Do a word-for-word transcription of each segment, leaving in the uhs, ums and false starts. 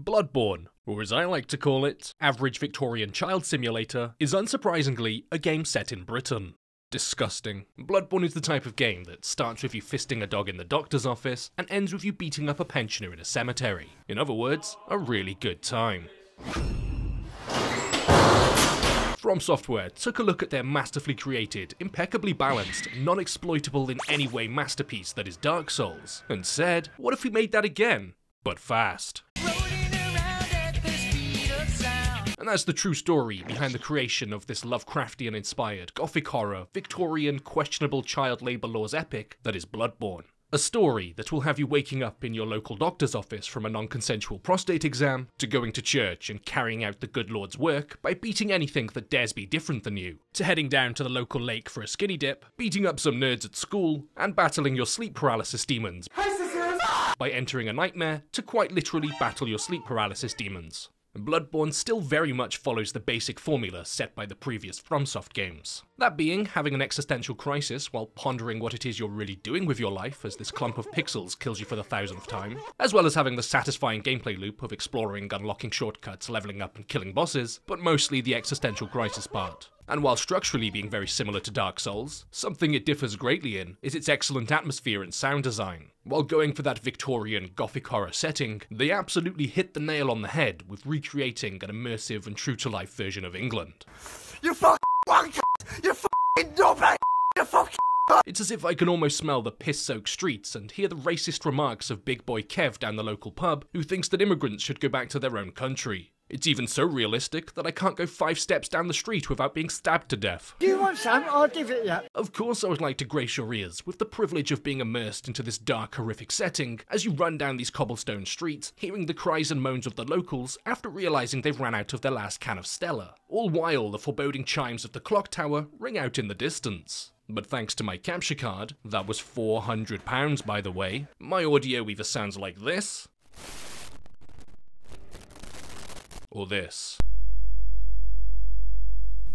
Bloodborne, or as I like to call it, Average Victorian Child Simulator, is unsurprisingly a game set in Britain. Disgusting. Bloodborne is the type of game that starts with you fisting a dog in the doctor's office and ends with you beating up a pensioner in a cemetery. In other words, a really good time. From Software took a look at their masterfully created, impeccably balanced, non-exploitable in any way masterpiece that is Dark Souls, and said, what if we made that again, but fast? And that's the true story behind the creation of this Lovecraftian-inspired, gothic horror, Victorian, questionable child labour laws epic that is Bloodborne. A story that will have you waking up in your local doctor's office from a non-consensual prostate exam, to going to church and carrying out the good Lord's work by beating anything that dares be different than you, to heading down to the local lake for a skinny dip, beating up some nerds at school, and battling your sleep paralysis demons by entering a nightmare to quite literally battle your sleep paralysis demons. Bloodborne still very much follows the basic formula set by the previous FromSoft games. That being, having an existential crisis while pondering what it is you're really doing with your life as this clump of pixels kills you for the thousandth time, as well as having the satisfying gameplay loop of exploring, unlocking shortcuts, leveling up and killing bosses, but mostly the existential crisis part. And while structurally being very similar to Dark Souls, something it differs greatly in is its excellent atmosphere and sound design. While going for that Victorian gothic horror setting, they absolutely hit the nail on the head with recreating an immersive and true-to-life version of England. You fucking wanker! You fucking nobody! You fucking... It's as if I can almost smell the piss-soaked streets and hear the racist remarks of big boy Kev down the local pub, who thinks that immigrants should go back to their own country. It's even so realistic that I can't go five steps down the street without being stabbed to death. Do you want some? I'll give it you. Of course I would like to grace your ears with the privilege of being immersed into this dark, horrific setting as you run down these cobblestone streets, hearing the cries and moans of the locals after realising they've ran out of their last can of Stella, all while the foreboding chimes of the clock tower ring out in the distance. But thanks to my capture card, that was four hundred pounds by the way, my audio either sounds like this, or this.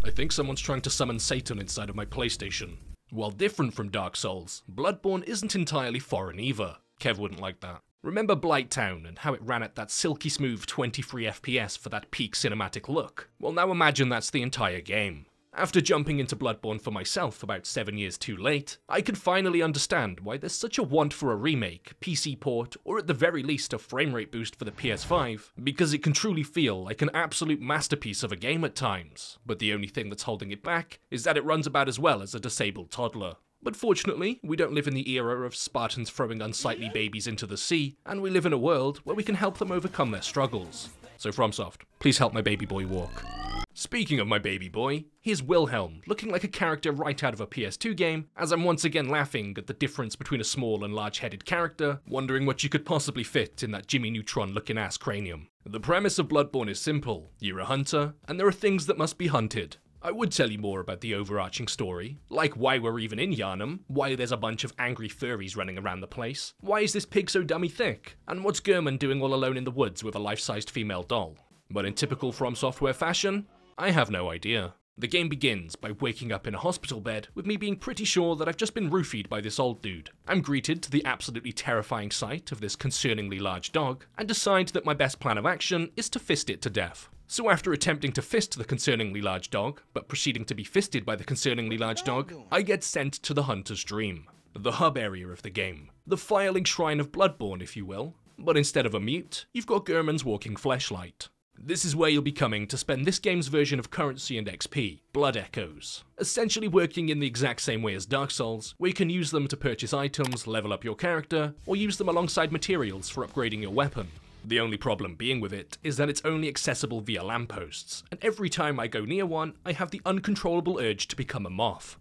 I think someone's trying to summon Satan inside of my PlayStation. While different from Dark Souls, Bloodborne isn't entirely foreign either. Kev wouldn't like that. Remember Blighttown and how it ran at that silky smooth twenty-three F P S for that peak cinematic look? Well, now imagine that's the entire game. After jumping into Bloodborne for myself about seven years too late, I can finally understand why there's such a want for a remake, P C port, or at the very least a framerate boost for the P S five, because it can truly feel like an absolute masterpiece of a game at times, but the only thing that's holding it back is that it runs about as well as a disabled toddler. But fortunately, we don't live in the era of Spartans throwing unsightly babies into the sea, and we live in a world where we can help them overcome their struggles. So FromSoft, please help my baby boy walk. Speaking of my baby boy, here's Wilhelm, looking like a character right out of a P S two game, as I'm once again laughing at the difference between a small and large-headed character, wondering what you could possibly fit in that Jimmy Neutron-looking ass cranium. The premise of Bloodborne is simple. You're a hunter, and there are things that must be hunted. I would tell you more about the overarching story, like why we're even in Yharnam, why there's a bunch of angry furries running around the place, why is this pig so dummy thick, and what's Gehrman doing all alone in the woods with a life-sized female doll. But in typical From Software fashion, I have no idea. The game begins by waking up in a hospital bed with me being pretty sure that I've just been roofied by this old dude. I'm greeted to the absolutely terrifying sight of this concerningly large dog and decide that my best plan of action is to fist it to death. So after attempting to fist the concerningly large dog, but proceeding to be fisted by the concerningly large dog, I get sent to the Hunter's Dream, the hub area of the game, the filing shrine of Bloodborne if you will, but instead of a mute, you've got Gehrman's walking fleshlight. This is where you'll be coming to spend this game's version of currency and X P, Blood Echoes, essentially working in the exact same way as Dark Souls, where you can use them to purchase items, level up your character, or use them alongside materials for upgrading your weapon. The only problem being with it is that it's only accessible via lampposts, and every time I go near one, I have the uncontrollable urge to become a moth.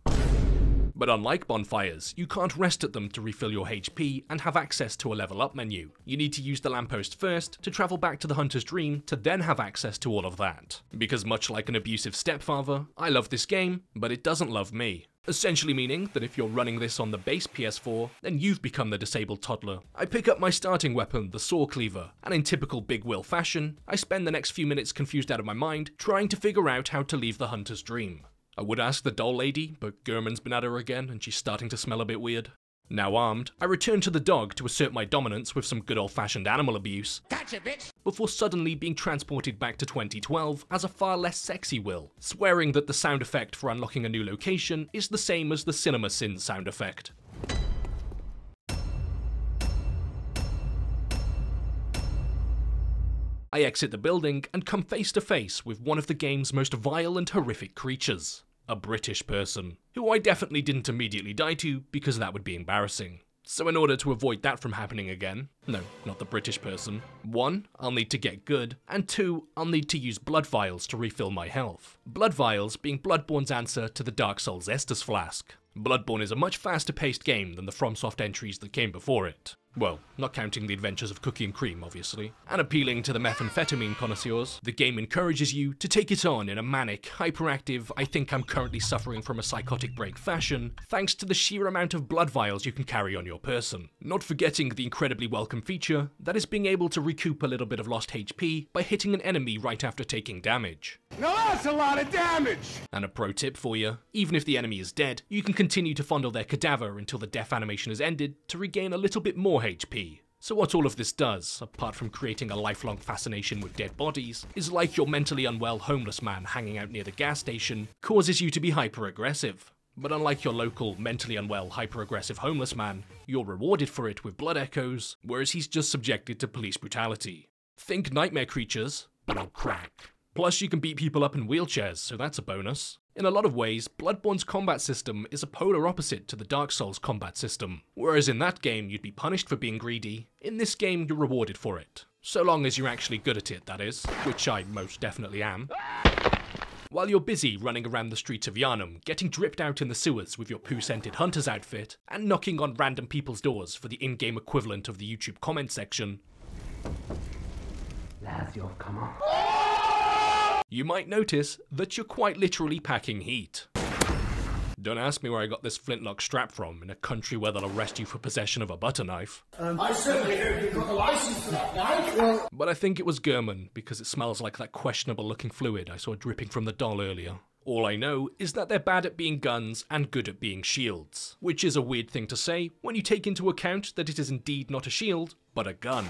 But unlike bonfires, you can't rest at them to refill your H P and have access to a level up menu. You need to use the lamppost first to travel back to the Hunter's Dream to then have access to all of that. Because much like an abusive stepfather, I love this game, but it doesn't love me. Essentially meaning that if you're running this on the base P S four, then you've become the disabled toddler. I pick up my starting weapon, the saw cleaver, and in typical Big Will fashion, I spend the next few minutes confused out of my mind trying to figure out how to leave the Hunter's Dream. I would ask the doll lady, but Gehrman's been at her again and she's starting to smell a bit weird. Now armed, I returned to the dog to assert my dominance with some good old-fashioned animal abuse, gotcha, bitch, before suddenly being transported back to twenty twelve as a far less sexy Will, swearing that the sound effect for unlocking a new location is the same as the Cinema Sin sound effect. I exit the building and come face to face with one of the game's most vile and horrific creatures. A British person, who I definitely didn't immediately die to because that would be embarrassing. So in order to avoid that from happening again, no, not the British person, one, I'll need to get good, and two, I'll need to use blood vials to refill my health. Blood vials being Bloodborne's answer to the Dark Souls Estus Flask. Bloodborne is a much faster paced game than the FromSoft entries that came before it. Well, not counting the adventures of Cookie and Cream, obviously. And appealing to the methamphetamine connoisseurs, the game encourages you to take it on in a manic, hyperactive, I think I'm currently suffering from a psychotic break fashion, thanks to the sheer amount of blood vials you can carry on your person. Not forgetting the incredibly welcome feature that is being able to recoup a little bit of lost H P by hitting an enemy right after taking damage. Now that's a lot of damage! And a pro tip for you, even if the enemy is dead, you can continue to fondle their cadaver until the death animation is ended to regain a little bit more H P. So what all of this does, apart from creating a lifelong fascination with dead bodies, is like your mentally unwell homeless man hanging out near the gas station, causes you to be hyper-aggressive. But unlike your local, mentally unwell, hyper-aggressive homeless man, you're rewarded for it with blood echoes, whereas he's just subjected to police brutality. Think nightmare creatures, but on crack. Plus you can beat people up in wheelchairs, so that's a bonus. In a lot of ways, Bloodborne's combat system is a polar opposite to the Dark Souls combat system. Whereas in that game you'd be punished for being greedy, in this game you're rewarded for it. So long as you're actually good at it, that is, which I most definitely am. While you're busy running around the streets of Yharnam, getting dripped out in the sewers with your poo-scented hunter's outfit, and knocking on random people's doors for the in-game equivalent of the YouTube comment section, Lazio, come on. You might notice that you're quite literally packing heat. Don't ask me where I got this flintlock strap from in a country where they'll arrest you for possession of a butter knife. Um, I certainly hope you got a license for that knife. Well, but I think it was Gehrman because it smells like that questionable looking fluid I saw dripping from the doll earlier. All I know is that they're bad at being guns and good at being shields, which is a weird thing to say when you take into account that it is indeed not a shield, but a gun.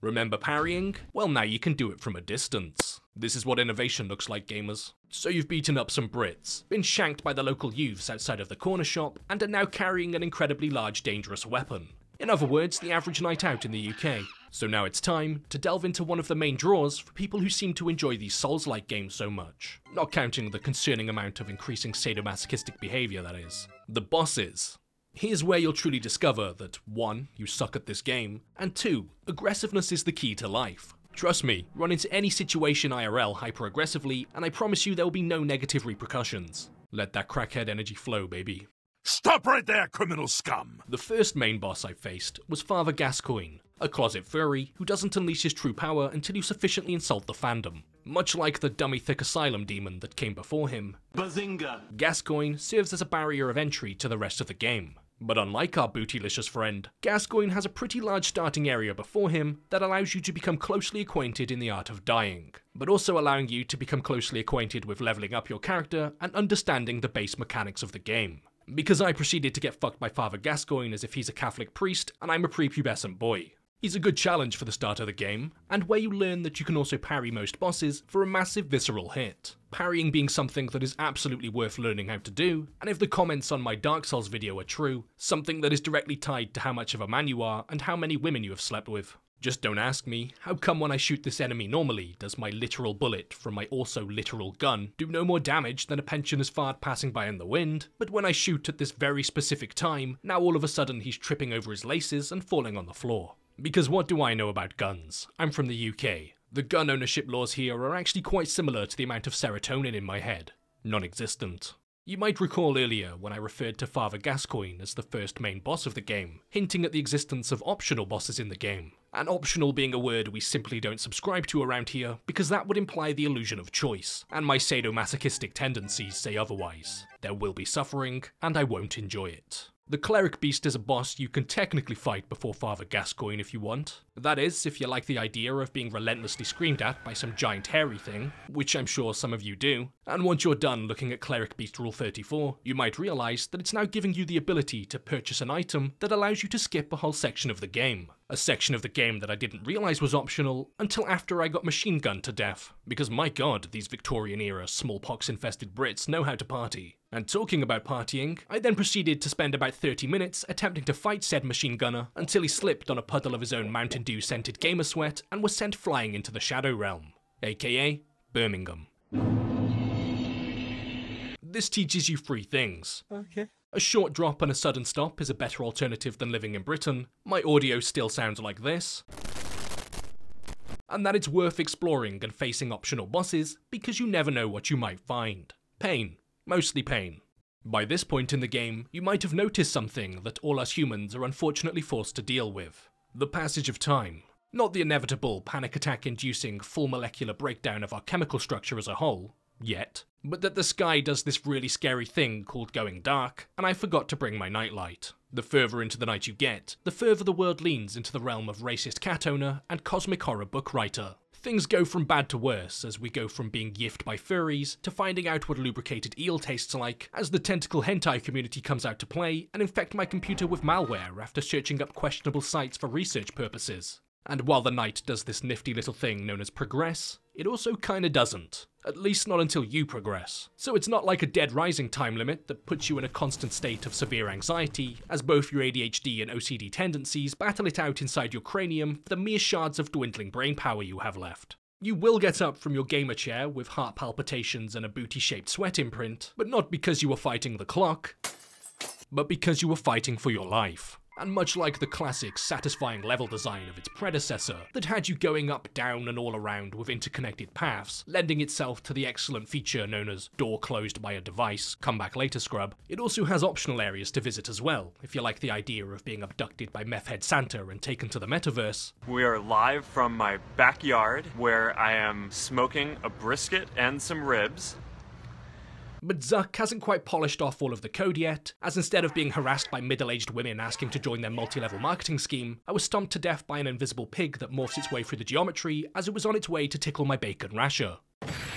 Remember parrying? Well, now you can do it from a distance. This is what innovation looks like, gamers. So you've beaten up some Brits, been shanked by the local youths outside of the corner shop, and are now carrying an incredibly large, dangerous weapon. In other words, the average night out in the U K. So now it's time to delve into one of the main draws for people who seem to enjoy these Souls-like games so much. Not counting the concerning amount of increasing sadomasochistic behaviour, that is. The bosses. Here's where you'll truly discover that one, you suck at this game, and two, aggressiveness is the key to life. Trust me, run into any situation I R L hyper-aggressively, and I promise you there will be no negative repercussions. Let that crackhead energy flow, baby. Stop right there, criminal scum! The first main boss I faced was Father Gascoigne, a closet furry who doesn't unleash his true power until you sufficiently insult the fandom. Much like the dummy-thick asylum demon that came before him, Bazinga, Gascoigne serves as a barrier of entry to the rest of the game. But unlike our bootylicious friend, Gascoigne has a pretty large starting area before him that allows you to become closely acquainted in the art of dying, but also allowing you to become closely acquainted with leveling up your character and understanding the base mechanics of the game. Because I proceeded to get fucked by Father Gascoigne as if he's a Catholic priest and I'm a prepubescent boy. He's a good challenge for the start of the game, and where you learn that you can also parry most bosses for a massive visceral hit. Parrying being something that is absolutely worth learning how to do, and if the comments on my Dark Souls video are true, something that is directly tied to how much of a man you are and how many women you have slept with. Just don't ask me, how come when I shoot this enemy normally does my literal bullet from my also literal gun do no more damage than a pensioner's fart passing by in the wind, but when I shoot at this very specific time, now all of a sudden he's tripping over his laces and falling on the floor. Because what do I know about guns? I'm from the U K. The gun ownership laws here are actually quite similar to the amount of serotonin in my head. Non-existent. You might recall earlier when I referred to Father Gascoigne as the first main boss of the game, hinting at the existence of optional bosses in the game. And optional being a word we simply don't subscribe to around here, because that would imply the illusion of choice, and my sadomasochistic tendencies say otherwise. There will be suffering, and I won't enjoy it. The Cleric Beast is a boss you can technically fight before Father Gascoigne if you want, That is, if you like the idea of being relentlessly screamed at by some giant hairy thing, which I'm sure some of you do, and once you're done looking at Cleric Beast Rule thirty-four, you might realise that it's now giving you the ability to purchase an item that allows you to skip a whole section of the game. A section of the game that I didn't realise was optional until after I got machine gunned to death, because my god, these Victorian-era smallpox-infested Brits know how to party. And talking about partying, I then proceeded to spend about thirty minutes attempting to fight said machine gunner until he slipped on a puddle of his own Mountain Dew scented gamer sweat and was sent flying into the Shadow Realm, aka Birmingham. This teaches you three things. Okay. A short drop and a sudden stop is a better alternative than living in Britain, my audio still sounds like this, and that it's worth exploring and facing optional bosses because you never know what you might find. Pain. Mostly pain. By this point in the game, you might have noticed something that all us humans are unfortunately forced to deal with. The passage of time. Not the inevitable panic attack inducing full molecular breakdown of our chemical structure as a whole, yet, but that the sky does this really scary thing called going dark, and I forgot to bring my nightlight. The further into the night you get, the further the world leans into the realm of racist cat owner and cosmic horror book writer. Things go from bad to worse as we go from being yiffed by furries to finding out what lubricated eel tastes like as the tentacle hentai community comes out to play and infect my computer with malware after searching up questionable sites for research purposes. And while the night does this nifty little thing known as progress, it also kinda doesn't. At least not until you progress. So it's not like a Dead Rising time limit that puts you in a constant state of severe anxiety, as both your A D H D and O C D tendencies battle it out inside your cranium for the mere shards of dwindling brain power you have left. You will get up from your gamer chair with heart palpitations and a booty-shaped sweat imprint, but not because you were fighting the clock, but because you were fighting for your life. And much like the classic, satisfying level design of its predecessor, that had you going up, down and all around with interconnected paths, lending itself to the excellent feature known as door closed by a device, come back later scrub, it also has optional areas to visit as well, if you like the idea of being abducted by Methhead Santa and taken to the metaverse. We are live from my backyard, where I am smoking a brisket and some ribs. But Zuck hasn't quite polished off all of the code yet, as instead of being harassed by middle-aged women asking to join their multi-level marketing scheme, I was stomped to death by an invisible pig that morphs its way through the geometry as it was on its way to tickle my bacon rasher.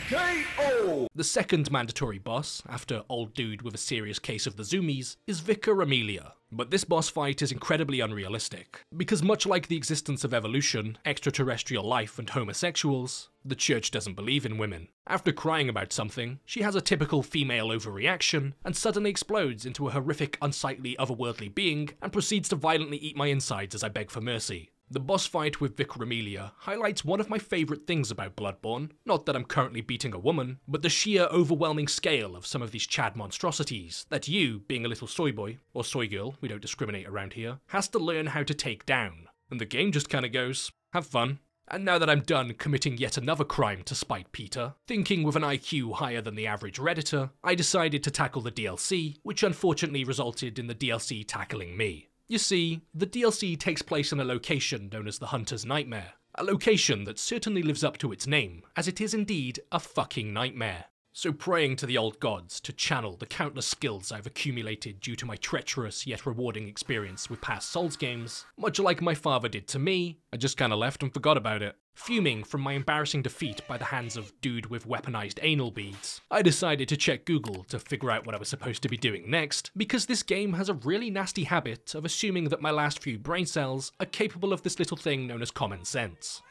K O The second mandatory boss, after Old Dude with a serious case of the zoomies, is Vicar Amelia. But this boss fight is incredibly unrealistic, because much like the existence of evolution, extraterrestrial life and homosexuals, the church doesn't believe in women. After crying about something, she has a typical female overreaction and suddenly explodes into a horrific, unsightly, otherworldly being and proceeds to violently eat my insides as I beg for mercy. The boss fight with Vicar Amelia highlights one of my favourite things about Bloodborne, not that I'm currently beating a woman, but the sheer overwhelming scale of some of these Chad monstrosities that you, being a little soy boy, or soy girl, we don't discriminate around here, has to learn how to take down. And the game just kinda goes, have fun. And now that I'm done committing yet another crime to spite Peter, thinking with an I Q higher than the average Redditor, I decided to tackle the D L C, which unfortunately resulted in the D L C tackling me. You see, the D L C takes place in a location known as the Hunter's Nightmare, a location that certainly lives up to its name, as it is indeed a fucking nightmare. So praying to the old gods to channel the countless skills I've accumulated due to my treacherous yet rewarding experience with past Souls games, much like my father did to me, I just kinda left and forgot about it. Fuming from my embarrassing defeat by the hands of dude with weaponized anal beads, I decided to check Google to figure out what I was supposed to be doing next, because this game has a really nasty habit of assuming that my last few brain cells are capable of this little thing known as common sense.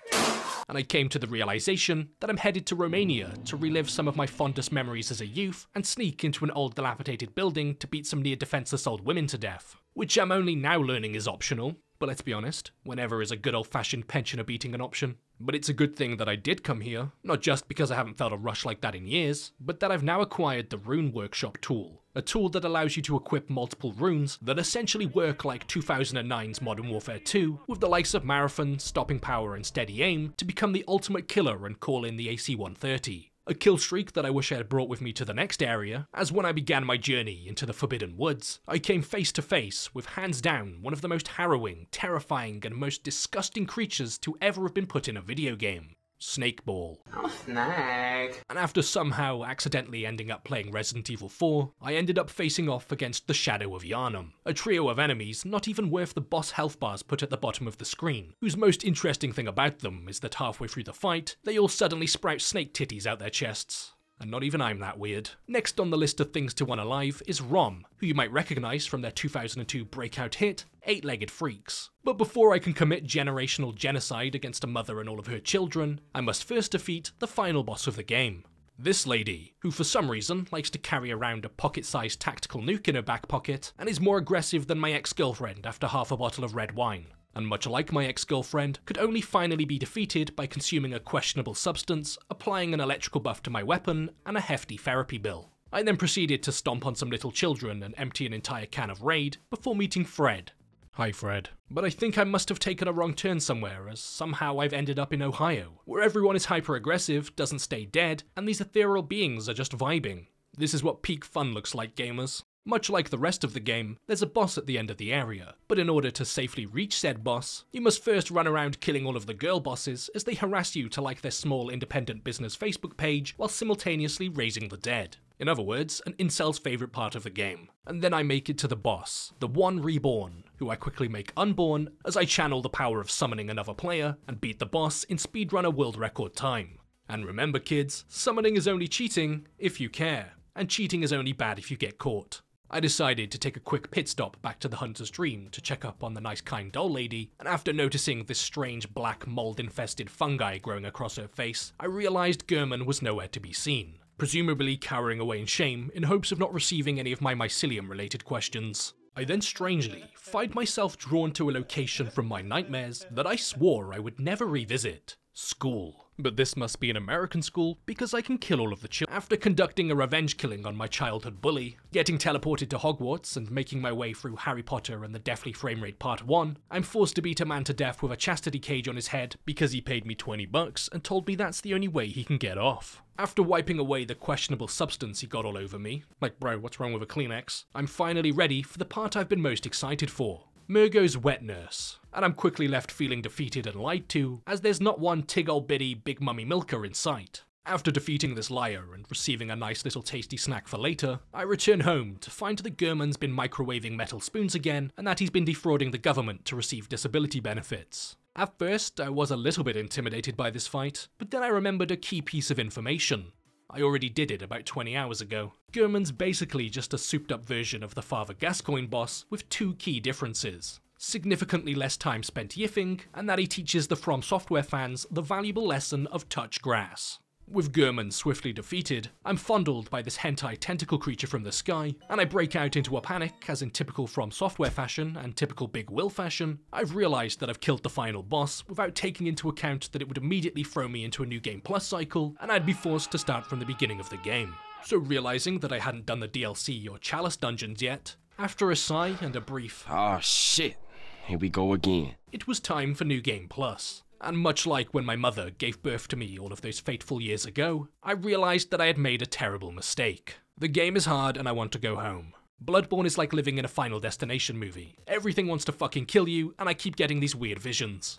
And I came to the realization that I'm headed to Romania to relive some of my fondest memories as a youth and sneak into an old dilapidated building to beat some near defenseless old women to death, which I'm only now learning is optional, but let's be honest, whenever is a good old fashioned pensioner beating an option. But it's a good thing that I did come here, not just because I haven't felt a rush like that in years, but that I've now acquired the Rune Workshop tool, a tool that allows you to equip multiple runes that essentially work like two thousand nine's Modern Warfare two, with the likes of Marathon, Stopping Power and Steady Aim to become the ultimate killer and call in the A C one thirty. A kill streak that I wish I had brought with me to the next area, as when I began my journey into the Forbidden Woods, I came face to face with hands down one of the most harrowing, terrifying and most disgusting creatures to ever have been put in a video game. Snake Ball. Oh, snake. And after somehow accidentally ending up playing Resident Evil four, I ended up facing off against the Shadow of Yharnam, a trio of enemies not even worth the boss health bars put at the bottom of the screen, whose most interesting thing about them is that halfway through the fight, they all suddenly sprout snake titties out their chests. And not even I'm that weird. Next on the list of things to unalive is Rom, who you might recognise from their two thousand two breakout hit, Eight-Legged Freaks. But before I can commit generational genocide against a mother and all of her children, I must first defeat the final boss of the game. This lady, who for some reason likes to carry around a pocket-sized tactical nuke in her back pocket, and is more aggressive than my ex-girlfriend after half a bottle of red wine. And much like my ex-girlfriend, could only finally be defeated by consuming a questionable substance, applying an electrical buff to my weapon, and a hefty therapy bill. I then proceeded to stomp on some little children and empty an entire can of Raid before meeting Fred. Hi Fred. But I think I must have taken a wrong turn somewhere, as somehow I've ended up in Ohio, where everyone is hyper-aggressive, doesn't stay dead, and these ethereal beings are just vibing. This is what peak fun looks like, gamers. Much like the rest of the game, there's a boss at the end of the area, but in order to safely reach said boss, you must first run around killing all of the girl bosses as they harass you to like their small independent business Facebook page while simultaneously raising the dead. In other words, an incel's favourite part of the game. And then I make it to the boss, the one reborn, who I quickly make unborn as I channel the power of summoning another player and beat the boss in speedrunner world record time. And remember kids, summoning is only cheating if you care, and cheating is only bad if you get caught. I decided to take a quick pit stop back to the Hunter's Dream to check up on the nice kind old lady, and after noticing this strange black mold infested fungi growing across her face, I realised Gehrman was nowhere to be seen, presumably cowering away in shame in hopes of not receiving any of my mycelium related questions. I then strangely find myself drawn to a location from my nightmares that I swore I would never revisit. School. But this must be an American school, because I can kill all of the children. After conducting a revenge killing on my childhood bully, getting teleported to Hogwarts and making my way through Harry Potter and the Deathly Framerate Part one, I'm forced to beat a man to death with a chastity cage on his head because he paid me twenty bucks and told me that's the only way he can get off. After wiping away the questionable substance he got all over me, like bro, what's wrong with a Kleenex, I'm finally ready for the part I've been most excited for. Mergo's Wet Nurse, and I'm quickly left feeling defeated and lied to, as there's not one tig ol' bitty big mummy milker in sight. After defeating this liar and receiving a nice little tasty snack for later, I return home to find that Gehrman's been microwaving metal spoons again, and that he's been defrauding the government to receive disability benefits. At first, I was a little bit intimidated by this fight, but then I remembered a key piece of information. I already did it about twenty hours ago. Gehrman's basically just a souped up version of the Father Gascoigne boss with two key differences. Significantly less time spent yiffing, and that he teaches the From Software fans the valuable lesson of touch grass. With Gehrman swiftly defeated, I'm fondled by this hentai tentacle creature from the sky, and I break out into a panic as in typical From Software fashion and typical Big Will fashion, I've realised that I've killed the final boss without taking into account that it would immediately throw me into a new game plus cycle, and I'd be forced to start from the beginning of the game. So realising that I hadn't done the D L C or Chalice dungeons yet, after a sigh and a brief "Ah shit, here we go again," it was time for New Game Plus. And much like when my mother gave birth to me all of those fateful years ago, I realised that I had made a terrible mistake. The game is hard and I want to go home. Bloodborne is like living in a Final Destination movie. Everything wants to fucking kill you, and I keep getting these weird visions.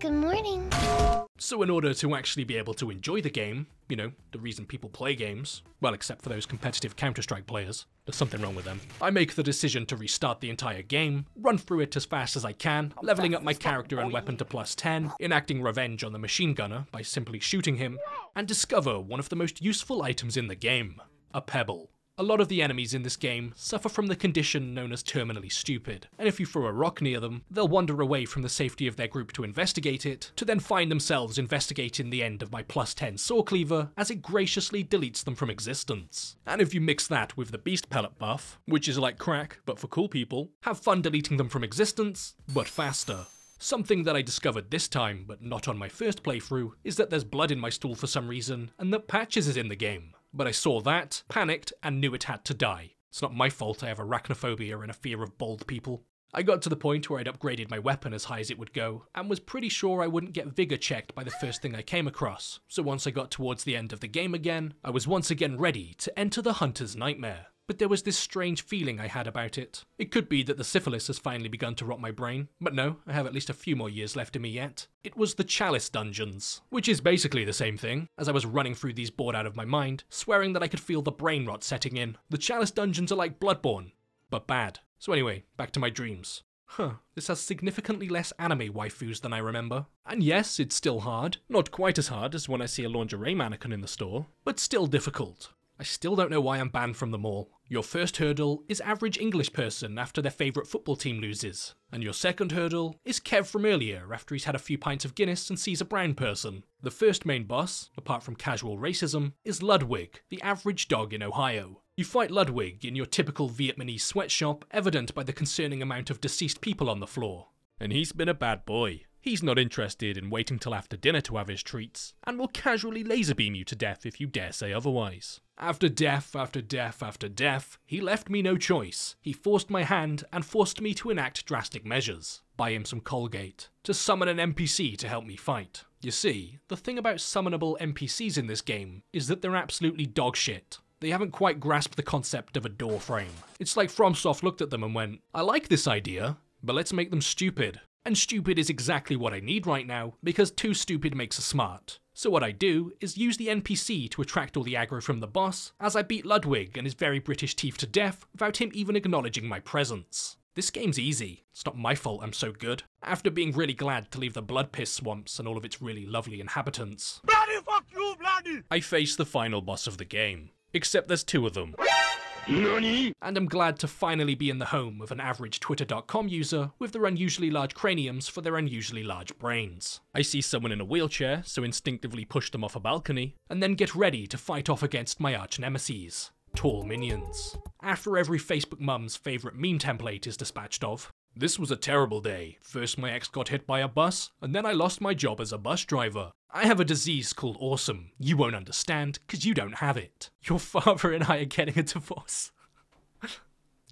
Good morning. So in order to actually be able to enjoy the game, you know, the reason people play games, well except for those competitive Counter-Strike players, there's something wrong with them, I make the decision to restart the entire game, run through it as fast as I can, levelling up my character and weapon to plus ten, enacting revenge on the machine gunner by simply shooting him, and discover one of the most useful items in the game, a pebble. A lot of the enemies in this game suffer from the condition known as terminally stupid, and if you throw a rock near them, they'll wander away from the safety of their group to investigate it, to then find themselves investigating the end of my plus ten saw cleaver as it graciously deletes them from existence. And if you mix that with the beast pellet buff, which is like crack but for cool people, have fun deleting them from existence, but faster. Something that I discovered this time, but not on my first playthrough, is that there's blood in my stool for some reason, and that Patches is in the game. But I saw that, panicked, and knew it had to die. It's not my fault I have arachnophobia and a fear of bald people. I got to the point where I'd upgraded my weapon as high as it would go, and was pretty sure I wouldn't get vigor checked by the first thing I came across, so once I got towards the end of the game again, I was once again ready to enter the Hunter's Nightmare. but there was this strange feeling I had about it. It could be that the syphilis has finally begun to rot my brain, but no, I have at least a few more years left in me yet. It was the Chalice Dungeons, which is basically the same thing, as I was running through these bored out of my mind, swearing that I could feel the brain rot setting in. The Chalice Dungeons are like Bloodborne, but bad. So anyway, back to my dreams. Huh, this has significantly less anime waifus than I remember. And yes, it's still hard. Not quite as hard as when I see a lingerie mannequin in the store, but still difficult. I still don't know why I'm banned from them all. Your first hurdle is average English person after their favourite football team loses. And your second hurdle is Kev from earlier after he's had a few pints of Guinness and sees a brown person. The first main boss, apart from casual racism, is Ludwig, the average dog in Ohio. You fight Ludwig in your typical Vietnamese sweatshop, evident by the concerning amount of deceased people on the floor. And he's been a bad boy. He's not interested in waiting till after dinner to have his treats, and will casually laserbeam you to death if you dare say otherwise. After death, after death, after death, he left me no choice. He forced my hand and forced me to enact drastic measures. Buy him some Colgate. To summon an N P C to help me fight. You see, the thing about summonable N P Cs in this game is that they're absolutely dog shit. They haven't quite grasped the concept of a door frame. It's like FromSoft looked at them and went, I like this idea, but let's make them stupid. And stupid is exactly what I need right now, because too stupid makes a smart. So what I do is use the N P C to attract all the aggro from the boss, as I beat Ludwig and his very British thief to death without him even acknowledging my presence. This game's easy. It's not my fault I'm so good. After being really glad to leave the Bloodpiss swamps and all of its really lovely inhabitants. Bloody fuck you, bloody! I face the final boss of the game. Except there's two of them. NANI? And I'm glad to finally be in the home of an average Twitter dot com user with their unusually large craniums for their unusually large brains. I see someone in a wheelchair, so instinctively push them off a balcony, and then get ready to fight off against my arch-nemesis, tall minions. After every Facebook mum's favourite meme template is dispatched of, this was a terrible day. First my ex got hit by a bus, and then I lost my job as a bus driver. I have a disease called awesome. You won't understand, because you don't have it. Your father and I are getting a divorce.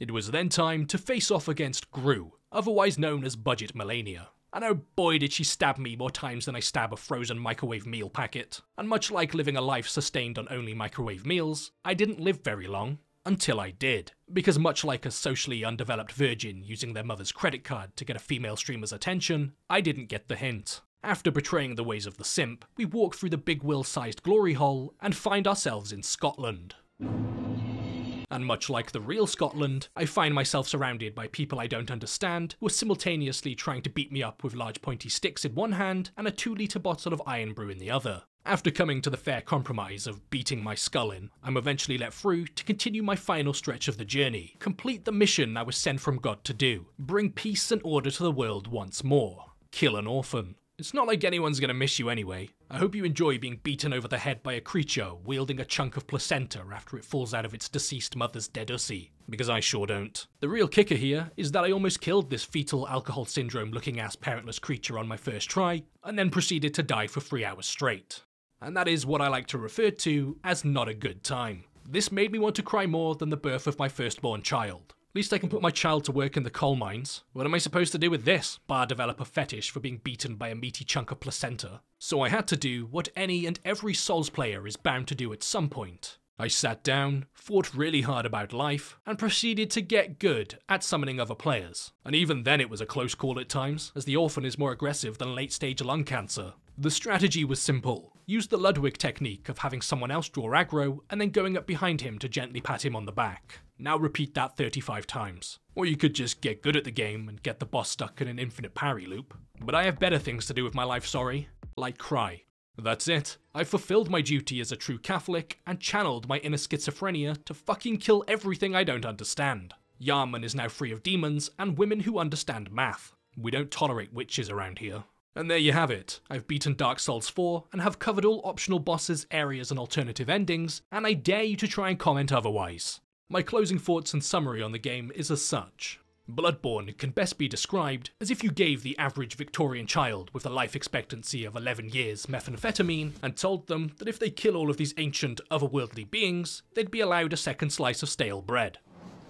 It was then time to face off against Gru, otherwise known as Budget Melania. And oh boy did she stab me more times than I stab a frozen microwave meal packet. And much like living a life sustained on only microwave meals, I didn't live very long. Until I did. Because much like a socially undeveloped virgin using their mother's credit card to get a female streamer's attention, I didn't get the hint. After betraying the ways of the simp, we walk through the Big Will-sized glory hole and find ourselves in Scotland. And much like the real Scotland, I find myself surrounded by people I don't understand who are simultaneously trying to beat me up with large pointy sticks in one hand and a two litre bottle of iron brew in the other. After coming to the fair compromise of beating my skull in, I'm eventually let through to continue my final stretch of the journey, complete the mission I was sent from God to do, bring peace and order to the world once more, kill an orphan. It's not like anyone's gonna miss you anyway. I hope you enjoy being beaten over the head by a creature wielding a chunk of placenta after it falls out of its deceased mother's dead ussy. Because I sure don't. The real kicker here is that I almost killed this fetal alcohol syndrome looking ass parentless creature on my first try, and then proceeded to die for three hours straight. And that is what I like to refer to as not a good time. This made me want to cry more than the birth of my firstborn child. At least I can put my child to work in the coal mines. What am I supposed to do with this? Bar developer fetish for being beaten by a meaty chunk of placenta. So I had to do what any and every Souls player is bound to do at some point. I sat down, thought really hard about life, and proceeded to get good at summoning other players. And even then it was a close call at times, as the orphan is more aggressive than late stage lung cancer. The strategy was simple. Use the Ludwig technique of having someone else draw aggro and then going up behind him to gently pat him on the back. Now repeat that thirty-five times. Or you could just get good at the game and get the boss stuck in an infinite parry loop. But I have better things to do with my life, sorry. Like cry. That's it. I fulfilled my duty as a true Catholic and channeled my inner schizophrenia to fucking kill everything I don't understand. Yharnam is now free of demons and women who understand math. We don't tolerate witches around here. And there you have it. I've beaten Dark Souls four and have covered all optional bosses, areas and alternative endings, and I dare you to try and comment otherwise. My closing thoughts and summary on the game is as such. Bloodborne can best be described as if you gave the average Victorian child with a life expectancy of eleven years methamphetamine and told them that if they kill all of these ancient otherworldly beings, they'd be allowed a second slice of stale bread.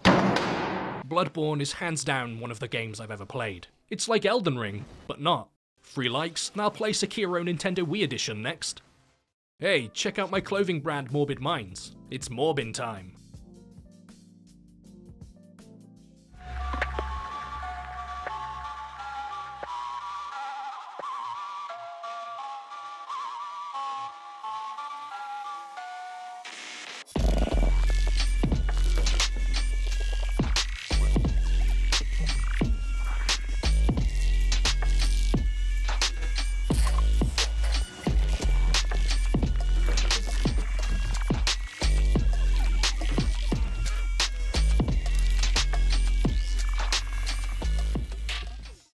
Bloodborne is hands down one of the games I've ever played. It's like Elden Ring, but not. Three likes, and I'll play Sekiro Nintendo Wii Edition next. Hey, check out my clothing brand Morbid Minds. It's Morbin time.